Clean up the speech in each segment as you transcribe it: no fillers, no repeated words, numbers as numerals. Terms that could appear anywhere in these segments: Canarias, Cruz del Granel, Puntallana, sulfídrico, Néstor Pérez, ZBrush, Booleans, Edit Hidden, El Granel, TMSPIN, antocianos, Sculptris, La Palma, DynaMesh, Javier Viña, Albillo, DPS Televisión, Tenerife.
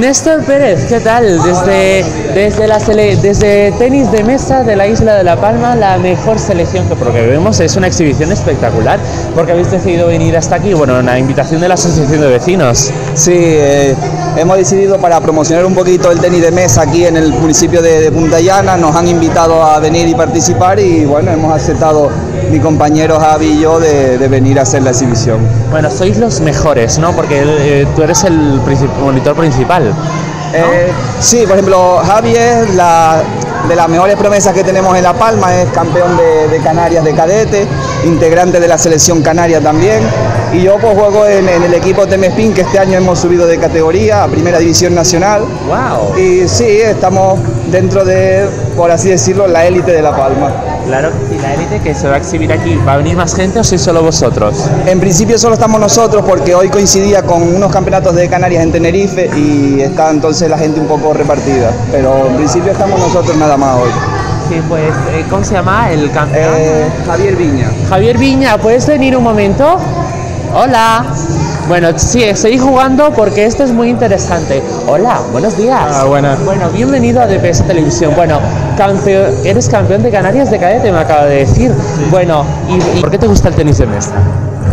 Néstor Pérez, ¿qué tal? Desde tenis de mesa de la isla de La Palma, la mejor selección que vemos. Es una exhibición espectacular, porque habéis decidido venir hasta aquí, bueno, una invitación de la Asociación de Vecinos. Sí, hemos decidido para promocionar un poquito el tenis de mesa aquí en el municipio de Puntallana. Nos han invitado a venir y participar y bueno, hemos aceptado mi compañero Javi y yo de venir a hacer la exhibición. Bueno, sois los mejores, ¿no? Porque tú eres el monitor principal, ¿no? Sí, por ejemplo, Javi es de las mejores promesas que tenemos en La Palma. Es campeón de Canarias de cadete, integrante de la selección canaria también. Y yo pues juego en el equipo TMSPIN, que este año hemos subido de categoría a Primera División Nacional. Wow. Y sí, estamos dentro de, por así decirlo, la élite de La Palma. Claro, y la élite que se va a exhibir aquí, ¿va a venir más gente o sois solo vosotros? En principio solo estamos nosotros, porque hoy coincidía con unos campeonatos de Canarias en Tenerife y está entonces la gente un poco repartida, pero en principio estamos nosotros nada más hoy. Sí, pues, ¿cómo se llama el campeón? Javier Viña. Javier Viña, ¿puedes venir un momento? Hola. Bueno, sí, estoy jugando porque esto es muy interesante. Hola, buenos días. Ah, buenas. Bueno, bienvenido a DPS Televisión. Bueno, eres campeón de Canarias de cadete, me acaba de decir. Sí. Bueno, ¿y por qué te gusta el tenis de mesa?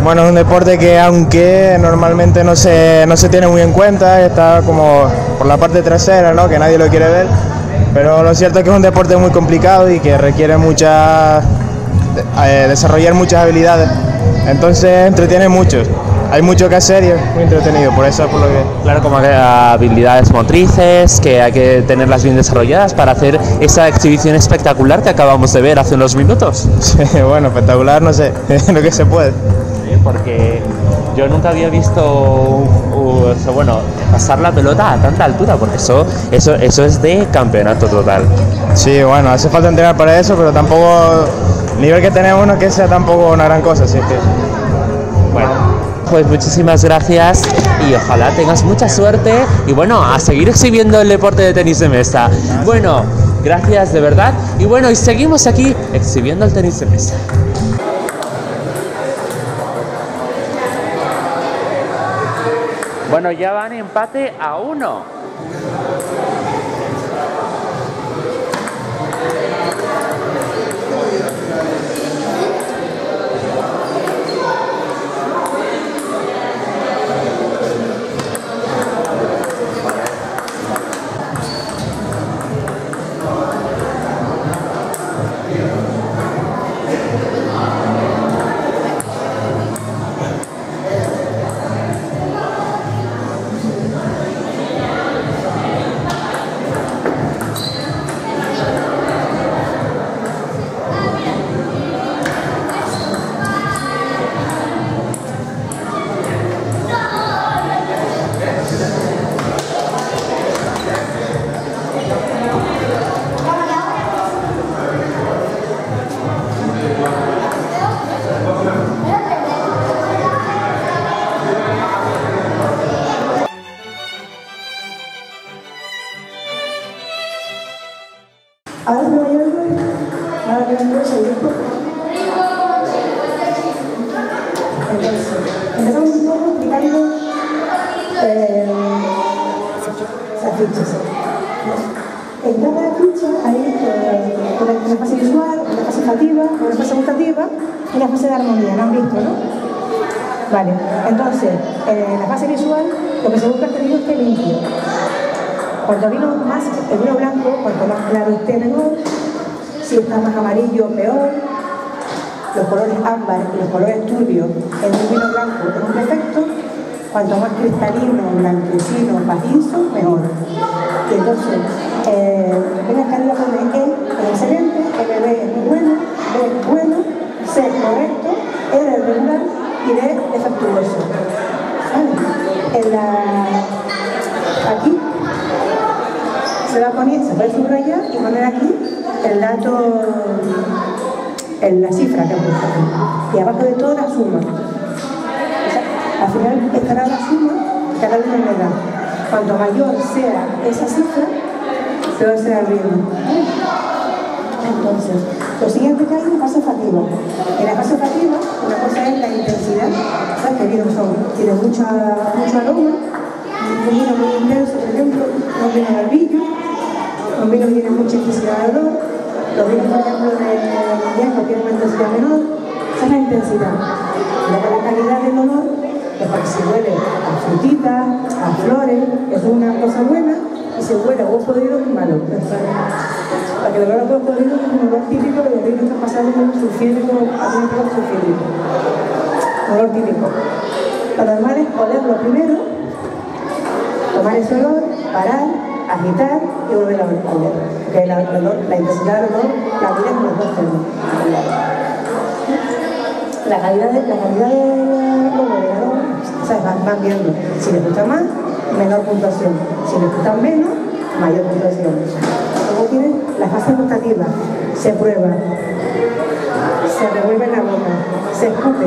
Bueno, es un deporte que, aunque normalmente no se tiene muy en cuenta, está como por la parte trasera, ¿no? Que nadie lo quiere ver. Pero lo cierto es que es un deporte muy complicado y que requiere desarrollar muchas habilidades. Entonces entretiene mucho, hay mucho que hacer y es muy entretenido, por eso es por lo que... Claro, como habilidades motrices, que hay que tenerlas bien desarrolladas para hacer esa exhibición espectacular que acabamos de ver hace unos minutos. Sí, bueno, espectacular, no sé, lo que se puede. Sí, porque yo nunca había visto, bueno, pasar la pelota a tanta altura, porque eso es de campeonato total. Sí, bueno, hace falta entrenar para eso, pero tampoco... El nivel que tenemos no es que sea tampoco una gran cosa, así que... Bueno, pues muchísimas gracias y ojalá tengas mucha suerte y bueno, a seguir exhibiendo el deporte de tenis de mesa. Bueno, gracias de verdad y bueno, y seguimos aquí exhibiendo el tenis de mesa. Bueno, ya van empate a 1. Empezamos un poco explicando las fichas. En cada ficha hay una fase visual, una fase olfativa, una fase gustativa y una fase de armonía, ¿no han visto, no? Vale, entonces, en la fase visual lo que se busca es que el vino esté limpio. Cuanto vino más, el vino blanco, cuanto más claro esté mejor, si está más amarillo peor. Los colores ámbar y los colores turbios en un vino blanco es un defecto, cuanto más cristalino, blanquecino, pajizo, mejor. Y entonces, en la escala pone E es excelente, B es muy bueno, D es bueno, C es correcto, R es regular y D es defectuoso. ¿Vale? Aquí se va a poner, se puede subrayar y poner aquí el dato... en la cifra que hemos puesto y abajo de todo la suma. O sea, al final estará la suma, estará la unidad. Cuanto mayor sea esa cifra, peor será el ritmo. Entonces, lo siguiente que hay es la fase olfativa. En la fase olfativa, una cosa es la intensidad, ¿sabes? Que vinos son, tienen mucho aroma, comunas muy intensas, por ejemplo, los vinos de Albillo, los vinos tienen mucha intensidad de olor, los vinos, por ejemplo, de Viñejo tienen una intensidad menor, esa es la intensidad. Luego la calidad del olor, que para que se huele a frutitas, a flores, eso es una cosa buena, y se huele a huevo podrido es malo. Para que el olor a huevo podrido es un olor típico de los vinos que pasaron con sulfídrico, con sulfídrico. Olor típico. Lo normal es olerlo primero, tomar ese olor, parar, agitar y volver a oler. Porque la intensidad del olor la tiene con los dos termos. La calidad del olor, o sea, van viendo. Si les gusta más, menor puntuación. Si les gusta menos, mayor puntuación. Luego tienen las fases gustativas. Se prueba, se revuelve en la boca, se escupe.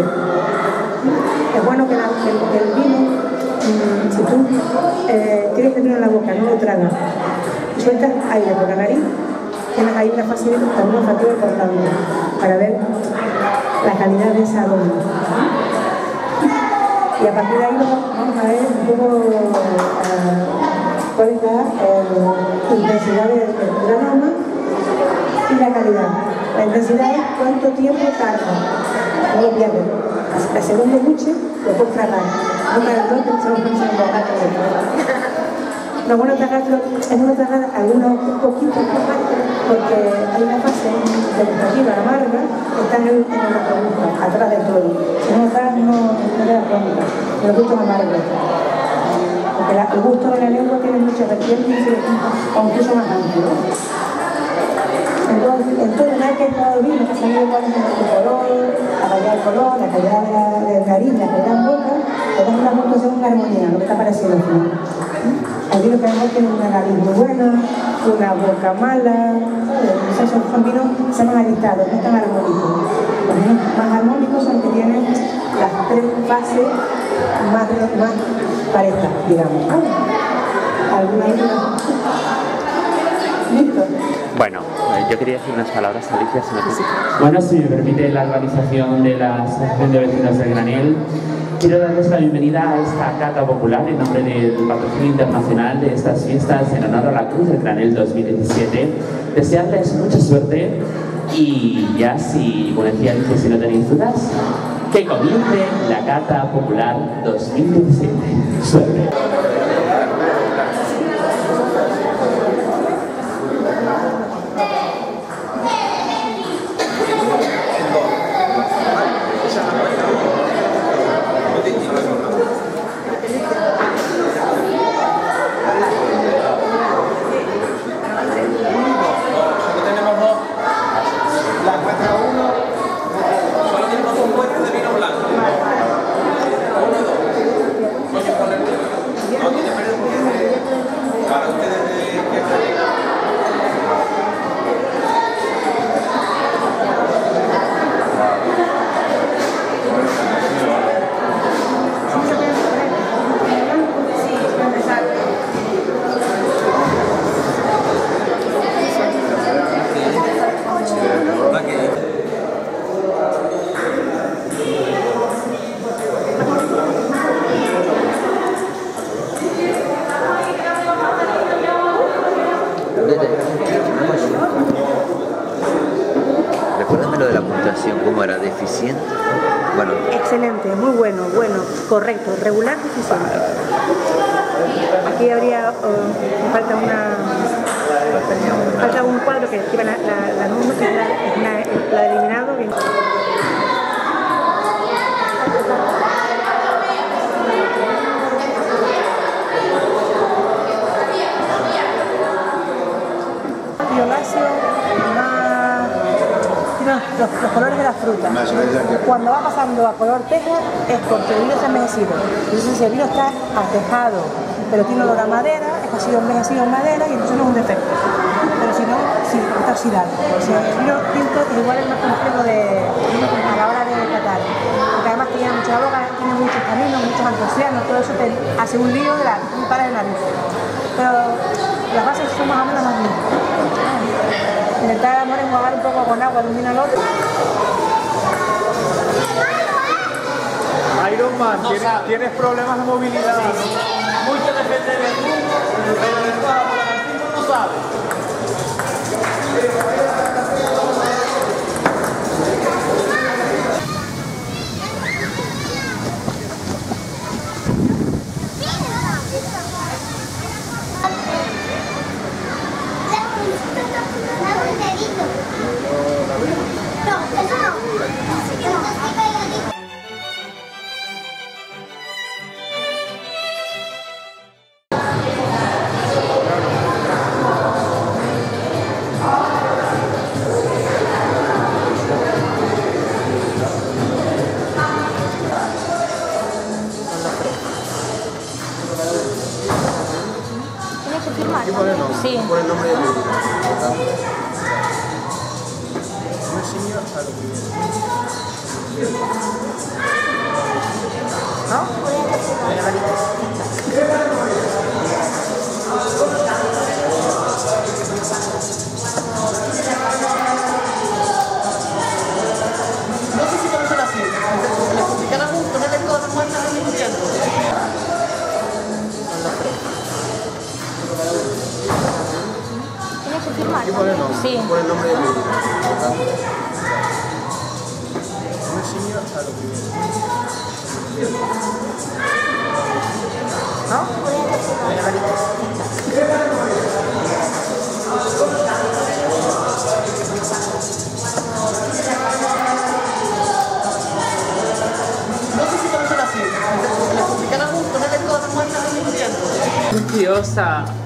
Es bueno que el vino, si tú quieres que vino en la boca, no lo tragas, sueltas aire por la nariz, tienes ahí una fase de también olfativa importante para ver la calidad de esa aroma. Y a partir de ahí vamos a ver un poco cuál es la intensidad del aroma y la calidad. La intensidad es cuánto tiempo tarda, no lo pierdes. El segundo buche lo puedes tragar. No tragar todo, pensamos que se lo gato. Lo bueno tragarlo es no tragar algunos poquitos partes, porque hay una fase degustativa amarga que está en la columna, atrás del todo. Si no tragas, no le das bronca. El gusto es amargo. Porque el gusto de la lengua tiene muchas vertientes o incluso más amplio. Entonces, nada que he estado viendo, que salió cuál es el color, la calidad del color, la calidad de la nariz, la calidad en boca, le das una puntuación, una armonía, lo que está parecido al final. El vino que vemos tiene una nariz muy buena, una boca mala, ¿sabes? Son vinos que se han alistados, no están armónicos. Los vinos más armónicos son los que tienen las tres fases más parejas, digamos. ¿Alguna duda? ¿Listo? Bueno, yo quería decir unas palabras, Alicia, si me permite. Bueno, si me permite la organización de la Asociación de Vecinos del Granel, quiero darles la bienvenida a esta cata popular en nombre del patrocinio internacional de estas fiestas en honor a la Cruz del Granel 2017. Desearles mucha suerte y ya si, como decía Alicia, si no tenéis dudas, que comience la cata popular 2017. Suerte. Correcto, regular, difícil. Aquí habría, falta un cuadro que escriba la número, que es la eliminado. Bien. Violáceo, los colores de la fruta. Cuando va pasando a color teja es porque el vino está envejecido. Entonces, si el vino está atejado, pero tiene olor a madera, es que ha sido envejecido en madera y entonces no es un defecto. Pero si no, sí, está oxidado. O sea, el vino tinto es igual el más complejo a la hora de catar. Porque además tiene mucha boca, tiene muchos caminos, muchos antocianos, todo eso te hace un lío de un par de nariz. Pero las bases son más o menos las mismas. Intentar amor enjuagar un poco con agua de un vino al otro. Iron Man, ¿tienes problemas de movilidad? Mucho de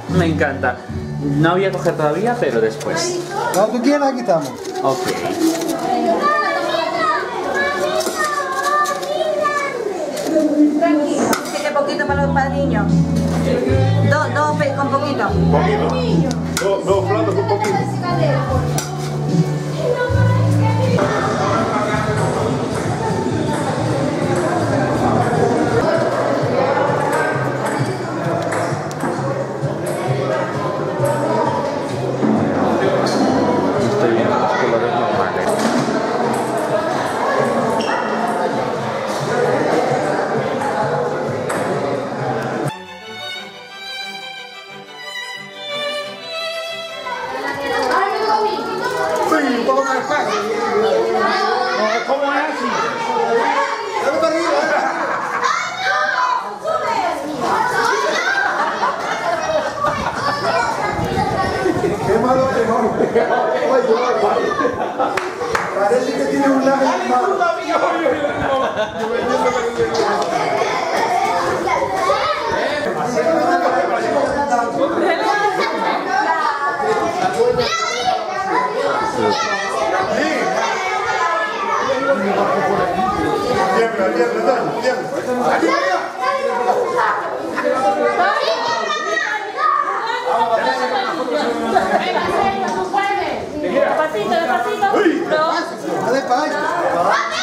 Me encanta. No voy a coger todavía, pero después. Cuando tú quieras, aquí estamos. Ok. Tranquilo, tiene poquito para el niño. Dos con poquito. Dos platos con poquito. Parece que tiene un labio. Despacito, despacito. ¡Uy! ¡No le pagues! ¡No!